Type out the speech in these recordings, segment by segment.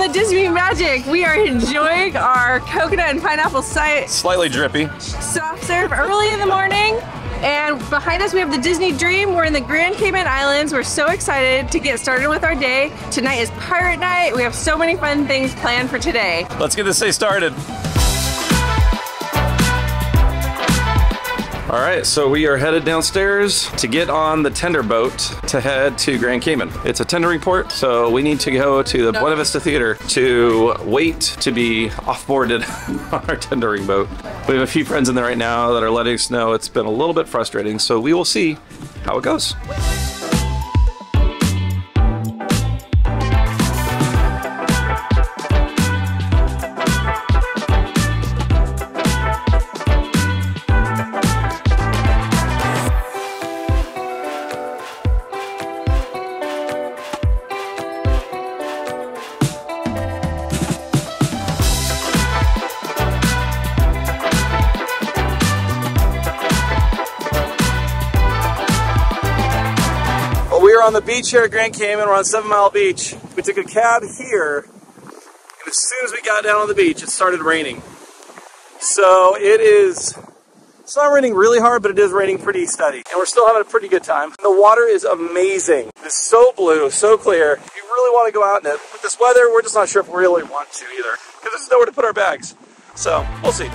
of the Disney Magic. We are enjoying our coconut and pineapple site. Slightly drippy. Soft serve early in the morning. And behind us we have the Disney Dream. We're in the Grand Cayman Islands. We're so excited to get started with our day. Tonight is Pirate Night. We have so many fun things planned for today. Let's get this day started. All right, so we are headed downstairs to get on the tender boat to head to Grand Cayman. It's a tendering port, so we need to go to the Buena Vista Theater to wait to be offboarded on our tendering boat. We have a few friends in there right now that are letting us know it's been a little bit frustrating, so we will see how it goes. On the beach here at Grand Cayman, we're on 7 Mile Beach. We took a cab here, and as soon as we got down on the beach, it started raining. So it's not raining really hard, but it is raining pretty steady, and we're still having a pretty good time. The water is amazing. It's so blue, so clear. If you really want to go out in it, with this weather, we're just not sure if we really want to either, because there's nowhere to put our bags. So we'll see.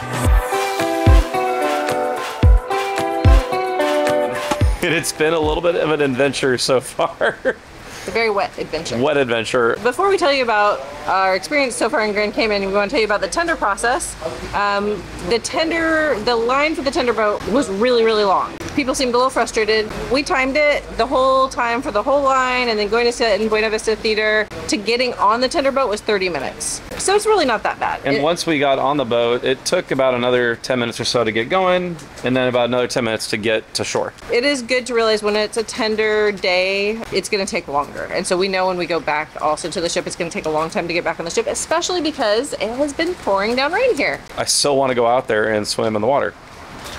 It's been a little bit of an adventure so far. It's a very wet adventure. Wet adventure. Before we tell you about our experience so far in Grand Cayman, we want to tell you about the tender process. The line for the tender boat was really, really long. People seemed a little frustrated. We timed it the whole time for the whole line, and then going to sit in Buena Vista Theater to getting on the tender boat was 30 minutes. So it's really not that bad. And once we got on the boat, it took about another 10 minutes or so to get going, and then about another 10 minutes to get to shore. It is good to realize when it's a tender day, it's going to take longer. And so we know when we go back also to the ship, it's going to take a long time to get back on the ship, especially because it has been pouring down rain here. I still want to go out there and swim in the water,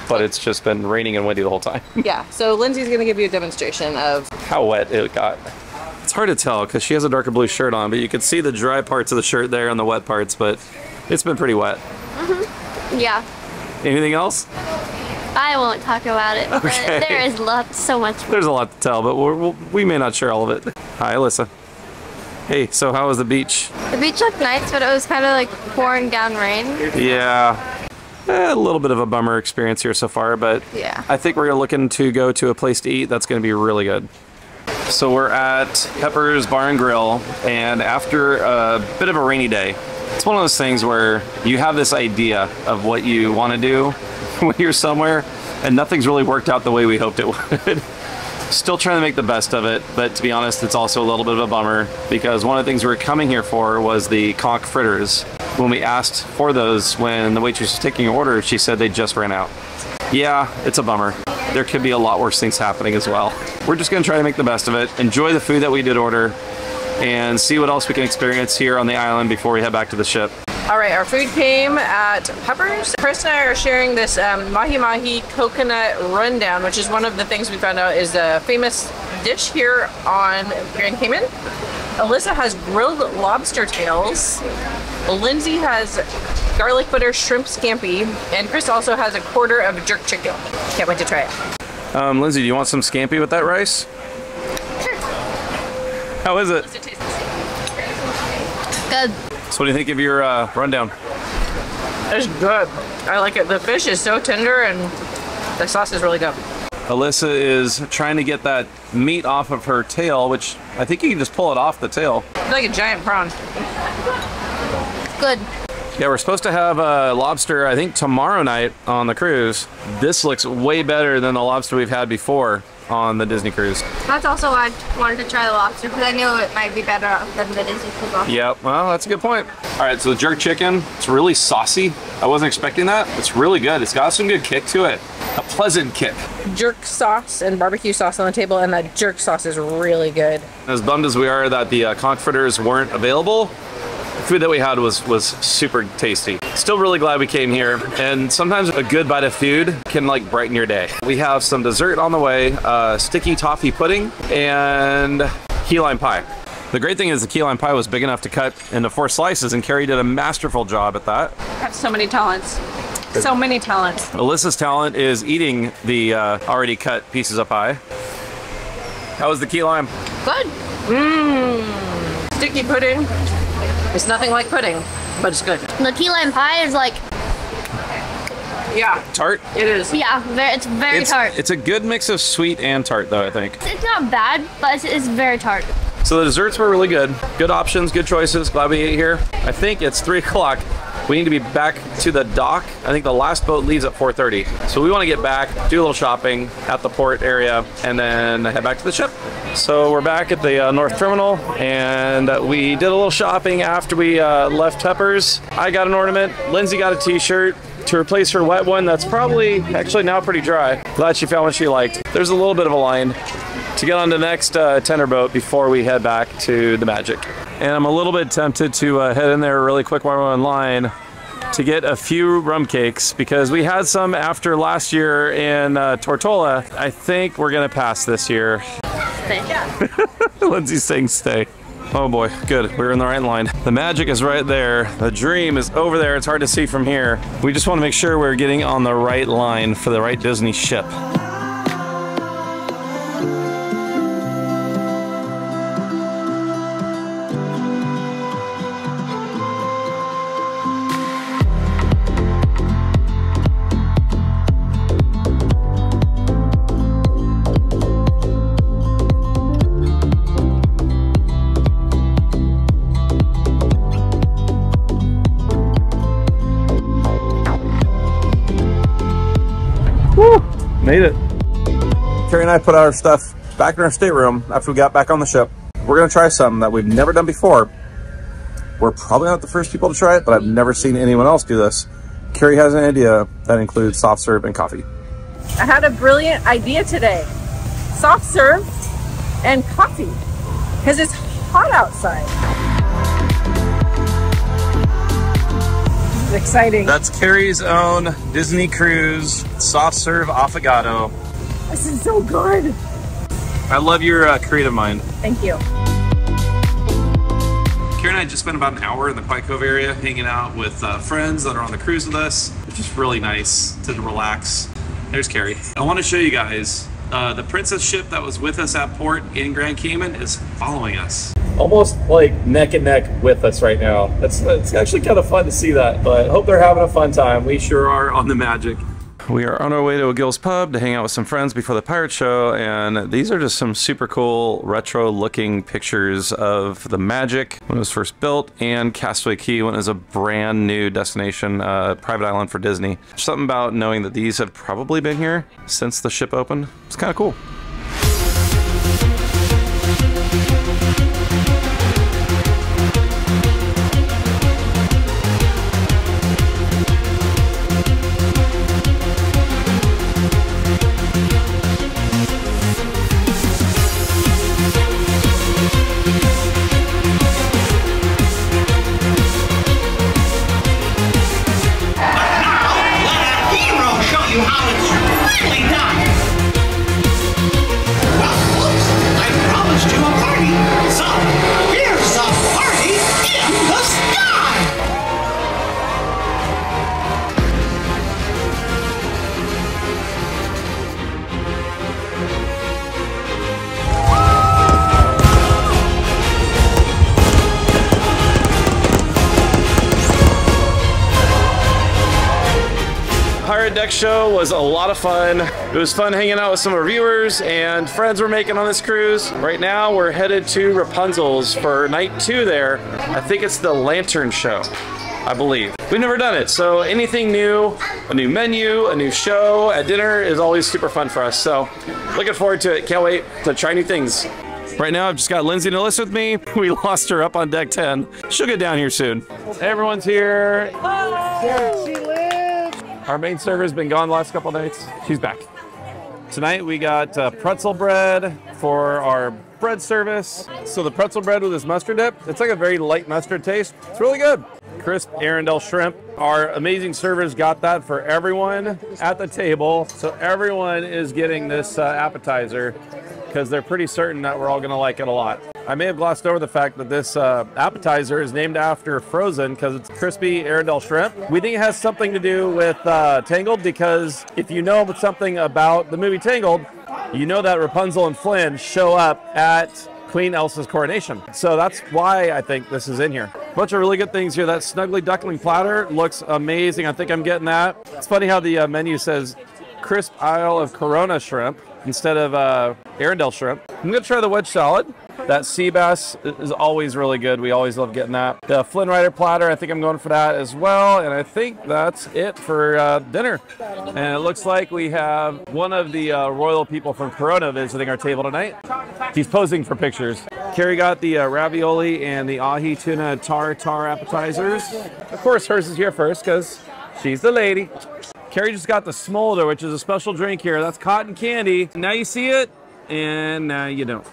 but it's just been raining and windy the whole time. Yeah, so Lindsay's gonna give you a demonstration of how wet it got. It's hard to tell because she has a darker blue shirt on, but you can see the dry parts of the shirt there and the wet parts, but it's been pretty wet. Mm-hmm. Yeah. Anything else? I won't talk about it, okay. But there is so much. There's a lot to tell, but we may not share all of it. Hi, Alyssa. Hey, so how was the beach? The beach looked nice, but it was kind of like pouring down rain. Yeah. A little bit of a bummer experience here so far, but yeah. I think we're looking to go to a place to eat that's going to be really good. So we're at Pepper's Bar and Grill, and after a bit of a rainy day, it's one of those things where you have this idea of what you want to do when you're somewhere, and nothing's really worked out the way we hoped it would. Still trying to make the best of it, but to be honest, it's also a little bit of a bummer because one of the things we were coming here for was the conch fritters. When we asked for those, when the waitress was taking your order, she said they just ran out. Yeah, it's a bummer. There could be a lot worse things happening as well. We're just gonna try to make the best of it, enjoy the food that we did order, and see what else we can experience here on the island before we head back to the ship. All right, our food came at Pepper's. Chris and I are sharing this Mahi Mahi coconut rundown, which is one of the things we found out is a famous dish here on Grand Cayman. Alyssa has grilled lobster tails. Lindsay has garlic butter shrimp scampi, and Chris also has a quarter of jerk chicken. Can't wait to try it. Lindsay, do you want some scampi with that rice? Sure. How is it? Good. So what do you think of your rundown? It's good. I like it. The fish is so tender, and the sauce is really good. Alyssa is trying to get that meat off of her tail, which I think you can just pull it off the tail. It's like a giant prawn. Good. Yeah, we're supposed to have lobster, I think, tomorrow night on the cruise. This looks way better than the lobster we've had before on the Disney cruise. That's also why I wanted to try the lobster, because I knew it might be better than the Disney cruise. Yep, well, that's a good point. All right, so the jerk chicken, it's really saucy. I wasn't expecting that. It's really good. It's got some good kick to it. A pleasant kick. Jerk sauce and barbecue sauce on the table, and that jerk sauce is really good. As bummed as we are that the conch fritters weren't available, the food that we had was super tasty. Still really glad we came here, and sometimes a good bite of food can like brighten your day. We have some dessert on the way, sticky toffee pudding and key lime pie. The great thing is the key lime pie was big enough to cut into 4 slices, and Carrie did a masterful job at that. I have so many talents. So many talents. Alyssa's talent is eating the already cut pieces of pie. How was the key lime? Good. Mmm. Sticky pudding. It's nothing like pudding, but it's good. The key lime pie is like... Yeah. Tart? It is. Yeah, it's very tart. It's a good mix of sweet and tart, though, I think. It's not bad, but it's very tart. So the desserts were really good. Good options, good choices. Glad we ate here. I think it's 3 o'clock. We need to be back to the dock. I think the last boat leaves at 4:30. So we want to get back, do a little shopping at the port area, and then head back to the ship. So we're back at the North Terminal, and we did a little shopping after we left Pepper's. I got an ornament. Lindsay got a t-shirt to replace her wet one that's probably actually now pretty dry. Glad she found what she liked. There's a little bit of a line to get on the next tender boat before we head back to the Magic. And I'm a little bit tempted to head in there really quick while we're in line to get a few rum cakes, because we had some after last year in Tortola. I think we're gonna pass this year. Stay. Lindsay's saying stay. Oh boy, good, we're in the right line. The Magic is right there. The Dream is over there. It's hard to see from here. We just want to make sure we're getting on the right line for the right Disney ship. Made it. Carrie and I put our stuff back in our stateroom after we got back on the ship. We're gonna try something that we've never done before. We're probably not the first people to try it, but I've never seen anyone else do this. Carrie has an idea that includes soft serve and coffee. I had a brilliant idea today. Soft serve and coffee, because it's hot outside. Exciting. That's Carrie's own Disney Cruise soft serve affogato. This is so good. I love your creative mind. Thank you. Carrie and I just spent about an hour in the Quiet Cove area hanging out with friends that are on the cruise with us. It's just really nice to relax. There's Carrie. I want to show you guys the Princess ship that was with us at port in Grand Cayman is following us. Almost like neck and neck with us right now. It's actually kind of fun to see that, but I hope they're having a fun time. We sure are on the Magic. We are on our way to O'Gill's Pub to hang out with some friends before the pirate show, and these are just some super cool retro looking pictures of the Magic when it was first built, and Castaway Cay when it was a brand new destination, private island for Disney. Something about knowing that these have probably been here since the ship opened. It's kind of cool. Deck show was a lot of fun. It was fun hanging out with some reviewers and friends we're making on this cruise. Right now we're headed to Rapunzel's for night 2 there. I think it's the lantern show, I believe. We've never done it, so anything new, a new menu, a new show at dinner is always super fun for us. So looking forward to it. Can't wait to try new things. Right now I've just got Lindsay and Alyssa with me. We lost her up on deck 10. She'll get down here soon. Everyone's here. Our main server's been gone the last couple nights. She's back. Tonight we got pretzel bread for our bread service. So the pretzel bread with this mustard dip, it's like a very light mustard taste. It's really good. Crisp Arendelle shrimp. Our amazing servers got that for everyone at the table. So everyone is getting this appetizer. because they're pretty certain that we're all going to like it a lot. I may have glossed over the fact that this appetizer is named after Frozen because it's crispy Arendelle shrimp. We think it has something to do with Tangled because if you know something about the movie Tangled, you know that Rapunzel and Flynn show up at Queen Elsa's coronation. So that's why I think this is in here. Bunch of really good things here. That snuggly duckling platter looks amazing. I think I'm getting that. It's funny how the menu says crisp Isle of Corona shrimp instead of Arendelle shrimp. I'm gonna try the wedge salad. That sea bass is always really good. We always love getting that. The Flynn Rider platter, I think I'm going for that as well. And I think that's it for dinner. And it looks like we have one of the royal people from Corona visiting our table tonight. He's posing for pictures. Carrie got the ravioli and the ahi tuna tartare appetizers. Of course, hers is here first because she's the lady. Carrie just got the smolder, which is a special drink here. That's cotton candy. Now you see it, and now you don't.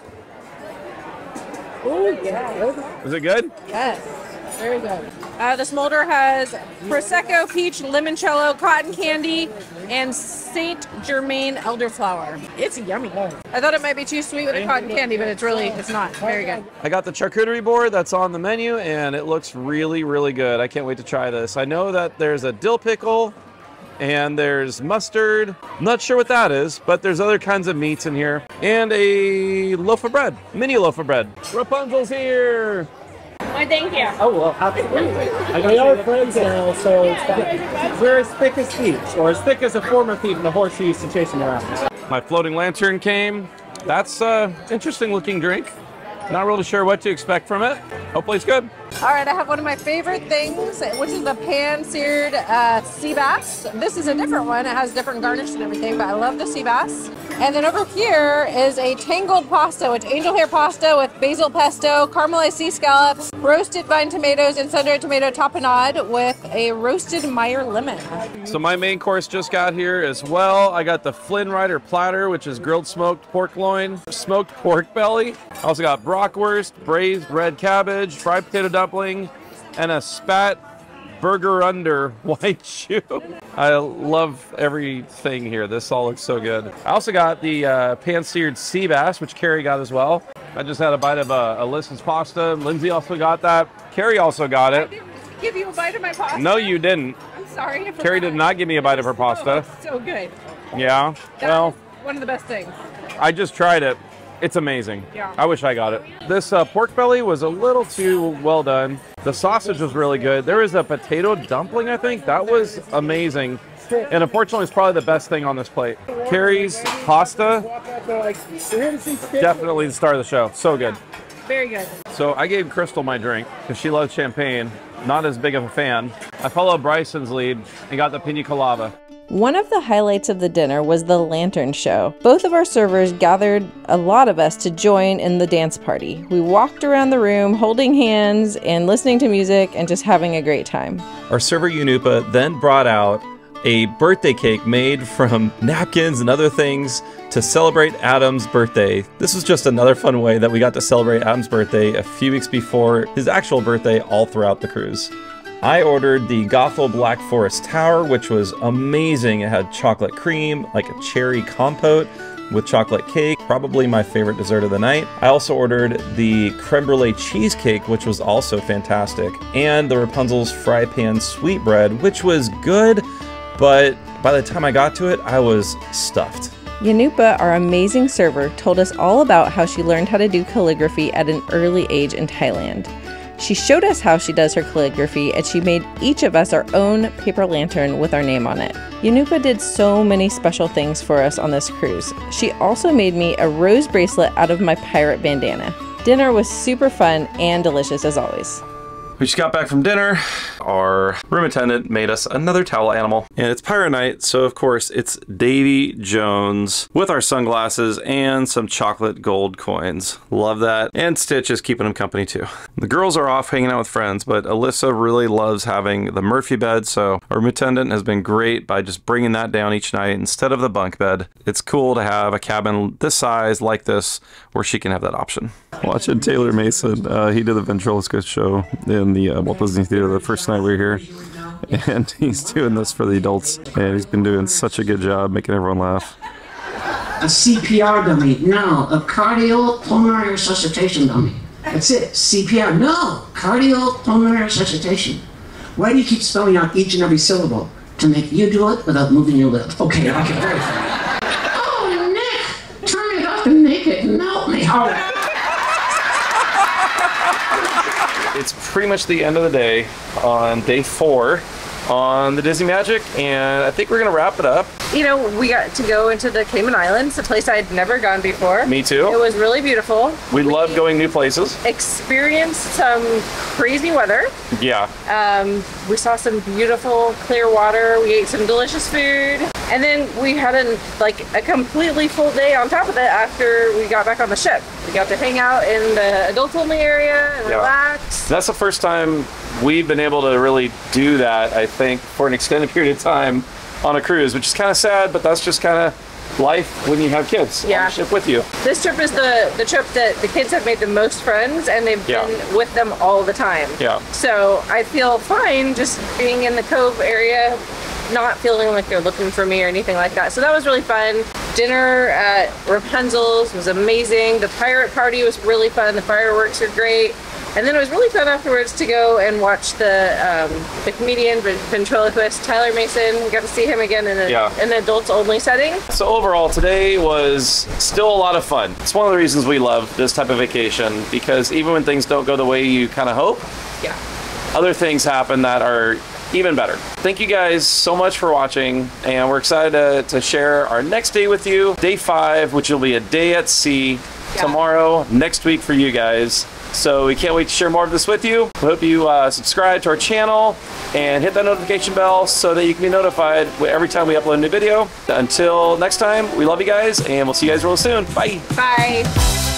Oh, yeah. Is it good? Yes, very good. The smolder has Prosecco, peach, limoncello, cotton candy, and Saint Germain elderflower. It's yummy. I thought it might be too sweet with the cotton candy, but it's not. Very good. I got the charcuterie board that's on the menu, and it looks really, really good. I can't wait to try this. I know that there's a dill pickle, and there's mustard. I'm not sure what that is, but there's other kinds of meats in here. And a loaf of bread, mini loaf of bread. Rapunzel's here. Why, thank you. Oh, well, absolutely. We are friends now, so we're as thick as thieves, or as thick as a former thief and a horse who used to chase him around. My floating lantern came. That's an interesting looking drink. Not really sure what to expect from it. Hopefully it's good. All right, I have one of my favorite things, which is the pan-seared sea bass. This is a different one. It has different garnish and everything, but I love the sea bass. And then over here is a tangled pasta. It's angel hair pasta with basil pesto, caramelized sea scallops, roasted vine tomatoes, and sun-dried tomato tapenade with a roasted Meyer lemon. So my main course just got here as well. I got the Flynn Rider platter, which is grilled smoked pork loin, smoked pork belly. I also got brockwurst, braised red cabbage, fried potato dumpling, and a spat burger under white shoe. I love everything here. This all looks so good. I also got the pan-seared sea bass, which Carrie got as well. I just had a bite of Alyssa's pasta. Lindsay also got that. Carrie also got it. I didn't give you a bite of my pasta? No, you didn't. I'm sorry. Carrie did not give me a bite of her pasta. So good. Yeah. Well, one of the best things. I just tried it. It's amazing. Yeah. I wish I got it. This pork belly was a little too well done. The sausage was really good. There was a potato dumpling, I think. That was amazing. And unfortunately, it's probably the best thing on this plate. Carrie's pasta, definitely the star of the show. So good. Very good. So I gave Crystal my drink because she loves champagne. Not as big of a fan. I followed Bryson's lead and got the piña colada. One of the highlights of the dinner was the lantern show. Both of our servers gathered a lot of us to join in the dance party. We walked around the room holding hands and listening to music and just having a great time. Our server Yunupa then brought out a birthday cake made from napkins and other things to celebrate Adam's birthday. This was just another fun way that we got to celebrate Adam's birthday a few weeks before his actual birthday all throughout the cruise. I ordered the Gothel Black Forest Tower, which was amazing. It had chocolate cream, like a cherry compote with chocolate cake, probably my favorite dessert of the night. I also ordered the creme brulee cheesecake, which was also fantastic, and the Rapunzel's fry pan sweetbread, which was good, but by the time I got to it, I was stuffed. Yunupa, our amazing server, told us all about how she learned how to do calligraphy at an early age in Thailand. She showed us how she does her calligraphy, and she made each of us our own paper lantern with our name on it. Yunupa did so many special things for us on this cruise. She also made me a rose bracelet out of my pirate bandana. Dinner was super fun and delicious as always. We just got back from dinner. Our room attendant made us another towel animal, and it's pirate night, so of course it's Davy Jones with our sunglasses and some chocolate gold coins. Love that. And Stitch is keeping him company too. The girls are off hanging out with friends, but Alyssa really loves having the Murphy bed, so our room attendant has been great by just bringing that down each night instead of the bunk bed. It's cool to have a cabin this size like this where she can have that option. Watching Taylor Mason, he did the ventriloquist show in the Walt Disney Theater the first night we were here, and he's doing this for the adults, and he's been doing such a good job making everyone laugh. a CPR dummy. No. A cardiopulmonary resuscitation dummy. That's it. CPR. No. Cardiopulmonary resuscitation. Why do you keep spelling out each and every syllable? To make you do it without moving your lip. Okay, okay, very funny. Oh, Nick! Turn it off and make it melt me. All right. It's pretty much the end of the day on day 4 on the Disney Magic, and I think we're gonna wrap it up. You know, we got to go into the Cayman Islands, a place I'd never gone before. Me too. It was really beautiful. We love going new places. Experienced some crazy weather. Yeah. We saw some beautiful clear water. We ate some delicious food. And then we had a completely full day on top of that after we got back on the ship. We got to hang out in the adult-only area and relax. That's the first time we've been able to really do that, I think, for an extended period of time on a cruise, which is kind of sad, but that's just kind of life when you have kids on the ship with you. This trip is the trip that the kids have made the most friends, and they've been with them all the time. Yeah. So I feel fine just being in the Cove area, not feeling like they're looking for me or anything like that. So that was really fun. Dinner at Rapunzel's was amazing. The pirate party was really fun. The fireworks are great. And then it was really fun afterwards to go and watch the comedian, ventriloquist, Taylor Mason. We got to see him again in an adults-only setting. So overall, today was still a lot of fun. It's one of the reasons we love this type of vacation, because even when things don't go the way you kind of hope, other things happen that are even better. Thank you guys so much for watching, and we're excited to share our next day with you. Day 5, which will be a day at sea tomorrow, next week for you guys. So we can't wait to share more of this with you. We hope you subscribe to our channel and hit that notification bell so that you can be notified every time we upload a new video. Until next time, we love you guys, and we'll see you guys real soon. Bye. Bye.